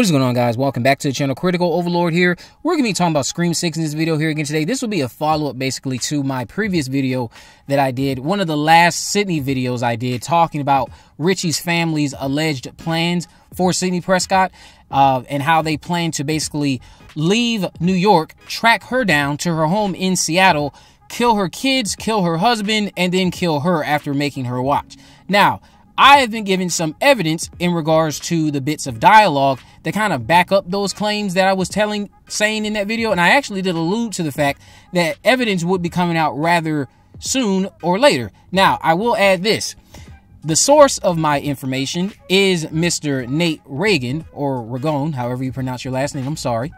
What is going on, guys? Welcome back to the channel. Critical Overlord here. We're going to be talking about Scream 6 in this video here again today. This will be a follow-up basically to my previous video that I did, one of the last Sidney videos I did, talking about Richie's family's alleged plans for Sidney Prescott and how they plan to basically leave New York, track her down to her home in Seattle, kill her kids, kill her husband, and then kill her after making her watch. Now, I have been given some evidence in regards to the bits of dialogue that kind of back up those claims that I was saying in that video. And I actually did allude to the fact that evidence would be coming out rather soon or later. Now, I will add this. The source of my information is Mr. Nate Ragon, or Ragon, however you pronounce your last name. I'm sorry.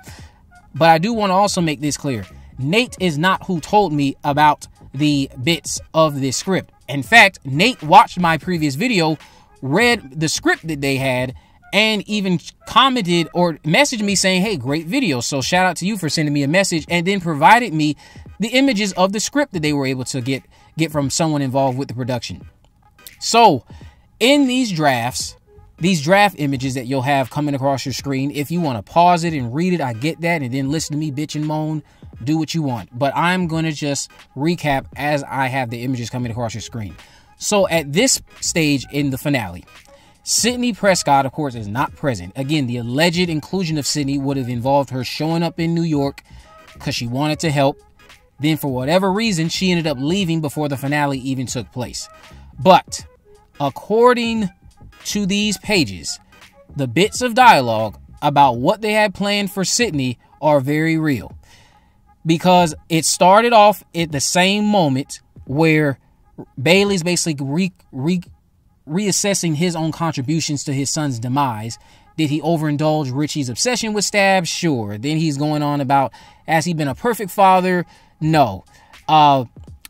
But I do want to also make this clear. Nate is not who told me about the bits of this script. In fact, Nate watched my previous video, read the script that they had, and even commented or messaged me saying, hey, great video. So shout out to you for sending me a message, and then provided me the images of the script that they were able to get from someone involved with the production. So in these drafts, these draft images that you'll have coming across your screen, if you want to pause it and read it, I get that, and then listen to me bitch and moan. Do what you want, but I'm going to just recap as I have the images coming across your screen. So at this stage in the finale, Sidney Prescott, of course, is not present. Again, the alleged inclusion of Sidney would have involved her showing up in New York because she wanted to help. Then for whatever reason, she ended up leaving before the finale even took place. But according to these pages, the bits of dialogue about what they had planned for Sidney are very real. Because it started off at the same moment where Bailey's basically reassessing his own contributions to his son's demise. Did he overindulge Richie's obsession with stabs? Sure. Then he's going on about, has he been a perfect father? No.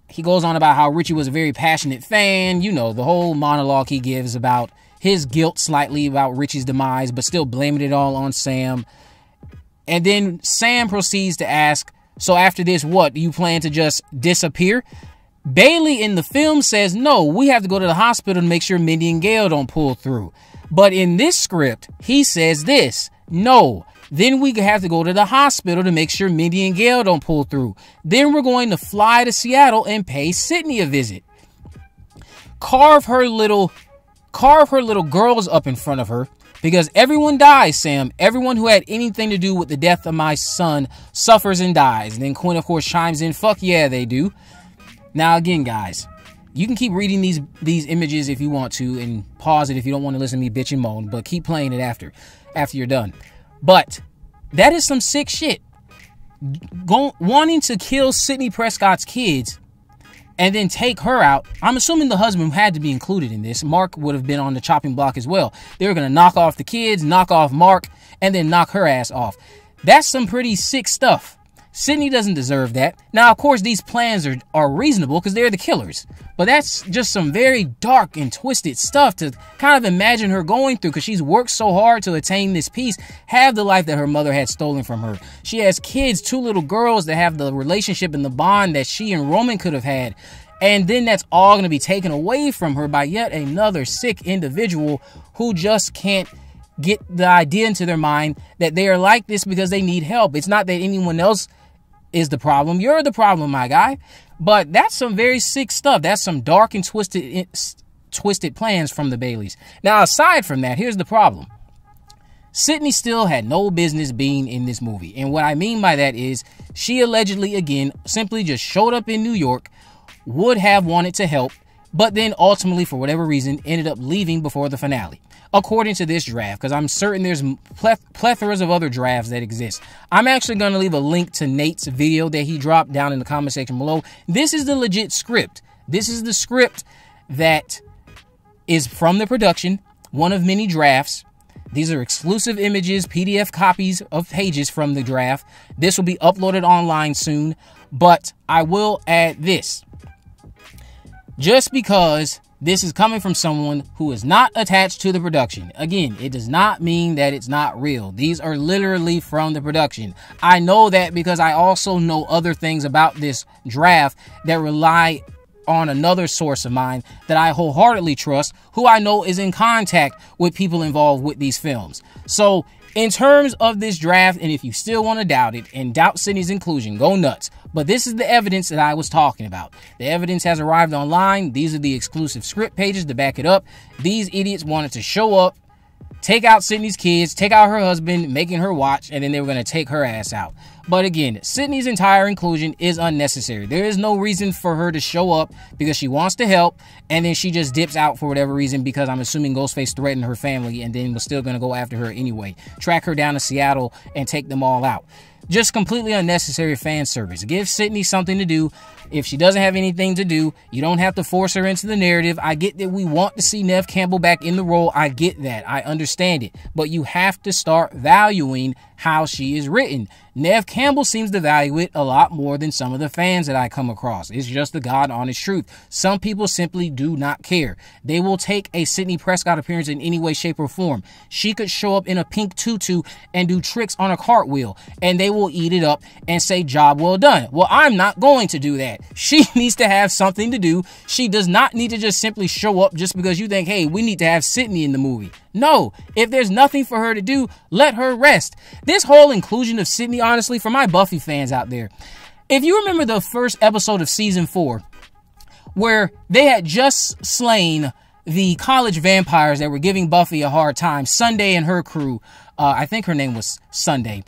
He goes on about how Richie was a very passionate fan. You know, the whole monologue he gives about his guilt slightly about Richie's demise, but still blaming it all on Sam. And then Sam proceeds to ask, so after this, what? Do you plan to just disappear? Bailey in the film says, no, we have to go to the hospital to make sure Mindy and Gail don't pull through. But in this script, he says this, no, then we have to go to the hospital to make sure Mindy and Gail don't pull through. Then we're going to fly to Seattle and pay Sidney a visit. Carve her little girls up in front of her. Because everyone dies, Sam. Everyone who had anything to do with the death of my son suffers and dies. And then Quinn, of course, chimes in, fuck yeah, they do. Now, again, guys, you can keep reading these images if you want to and pause it if you don't want to listen to me bitch and moan, but keep playing it after you're done. But that is some sick shit. Wanting to kill Sidney Prescott's kids and then take her out. I'm assuming the husband had to be included in this. Mark would have been on the chopping block as well. They were going to knock off the kids, knock off Mark, and then knock her ass off. That's some pretty sick stuff. Sidney doesn't deserve that. Now, of course, these plans are reasonable because they're the killers. But that's just some very dark and twisted stuff to kind of imagine her going through, because she's worked so hard to attain this peace, have the life that her mother had stolen from her. She has kids, two little girls that have the relationship and the bond that she and Roman could have had. And then that's all going to be taken away from her by yet another sick individual who just can't get the idea into their mind that they are like this because they need help. It's not that anyone else is the problem. You're the problem, my guy. But that's some very sick stuff. That's some dark and twisted plans from the Baileys. Now, aside from that, here's the problem. Sidney still had no business being in this movie. And what I mean by that is she allegedly, again, simply just showed up in New York, would have wanted to help, but then ultimately, for whatever reason, ended up leaving before the finale. According to this draft, because I'm certain there's plethoras of other drafts that exist. I'm actually going to leave a link to Nate's video that he dropped down in the comment section below. This is the legit script. This is the script that is from the production, one of many drafts. These are exclusive images, PDF copies of pages from the draft. This will be uploaded online soon, but I will add this. Just because this is coming from someone who is not attached to the production, again, it does not mean that it's not real. These are literally from the production. I know that because I also know other things about this draft that rely on another source of mine that I wholeheartedly trust, who I know is in contact with people involved with these films. So In terms of this draft, and if you still want to doubt it and doubt Sidney's inclusion, go nuts. But this is the evidence that I was talking about. The evidence has arrived online. These are the exclusive script pages to back it up. These idiots wanted to show up, take out Sidney's kids, take out her husband, making her watch, and then they were going to take her ass out. But again, Sidney's entire inclusion is unnecessary. There is no reason for her to show up because she wants to help, and then she just dips out for whatever reason because I'm assuming Ghostface threatened her family and then was still going to go after her anyway, track her down to Seattle and take them all out. Just completely unnecessary fan service. Give Sidney something to do. If she doesn't have anything to do, you don't have to force her into the narrative. I get that we want to see Neve Campbell back in the role. I get that. I understand it. But you have to start valuing how she is written. Neve Campbell seems to value it a lot more than some of the fans that I come across. It's just the God honest truth. Some people simply do not care. They will take a Sidney Prescott appearance in any way, shape, or form. She could show up in a pink tutu and do tricks on a cartwheel, and they will eat it up and say, job well done. Well, I'm not going to do that. She needs to have something to do. She does not need to just simply show up just because you think, hey, we need to have Sidney in the movie. No, if there's nothing for her to do, let her rest. This whole inclusion of Sidney, honestly, for my Buffy fans out there, if you remember the first episode of season 4, where they had just slain the college vampires that were giving Buffy a hard time, Sunday and her crew, I think her name was Sunday.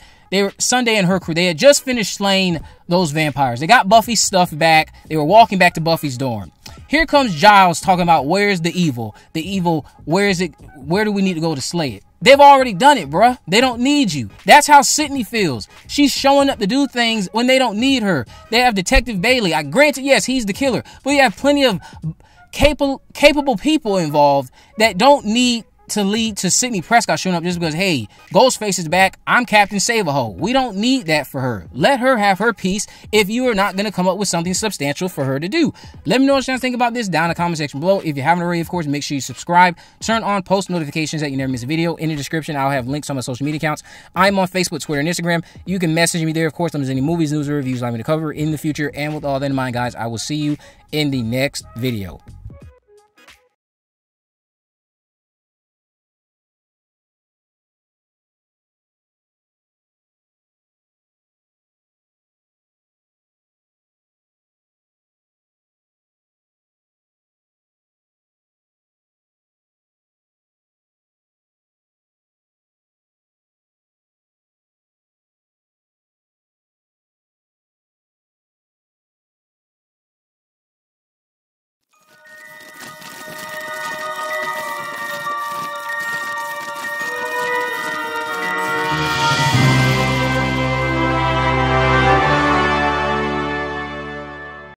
Sunday and her crew, they had just finished slaying those vampires. They got Buffy's stuff back. They were walking back to Buffy's dorm. Here comes Giles talking about where's the evil? The evil, where is it? Where do we need to go to slay it? They've already done it, bruh. They don't need you. That's how Sidney feels. She's showing up to do things when they don't need her. They have Detective Bailey. I granted, yes, he's the killer, but you have plenty of capable people involved that don't need to lead to Sidney Prescott showing up just because, hey, Ghostface is back, I'm Captain Save-A-Ho. We don't need that for her. Let her have her piece if you are not going to come up with something substantial for her to do. Let me know what you guys think about this down in the comment section below. If you haven't already, of course, make sure you subscribe. Turn on post notifications that you never miss a video. In the description, I'll have links on my social media accounts. I'm on Facebook, Twitter, and Instagram. You can message me there, of course, if there's any movies, news, or reviews I'd like me to cover in the future. And with all that in mind, guys, I will see you in the next video.